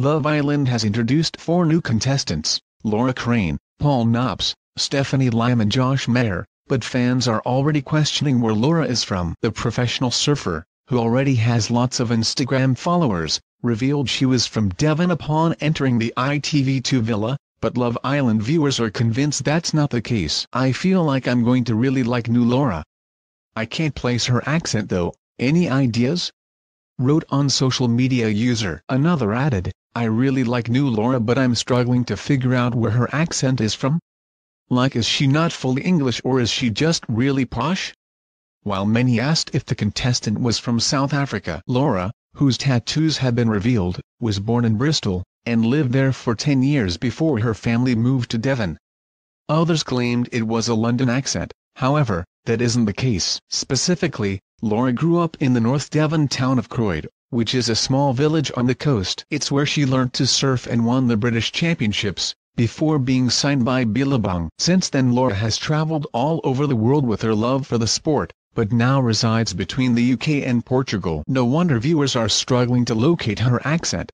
Love Island has introduced 4 new contestants, Laura Crane, Paul Knops, Stephanie Lam and Josh Mayer, but fans are already questioning where Laura is from. The professional surfer, who already has lots of Instagram followers, revealed she was from Devon upon entering the ITV2 villa, but Love Island viewers are convinced that's not the case. I feel like I'm going to really like new Laura. I can't place her accent though, any ideas? Wrote on social media user. Another added, I really like new Laura but I'm struggling to figure out where her accent is from. Like, is she not fully English or is she just really posh? While many asked if the contestant was from South Africa, Laura, whose tattoos had been revealed, was born in Bristol, and lived there for 10 years before her family moved to Devon. Others claimed it was a London accent, however, that isn't the case. Specifically, Laura grew up in the North Devon town of Croyde, which is a small village on the coast. It's where she learnt to surf and won the British Championships, before being signed by Billabong. Since then Laura has travelled all over the world with her love for the sport, but now resides between the UK and Portugal. No wonder viewers are struggling to locate her accent.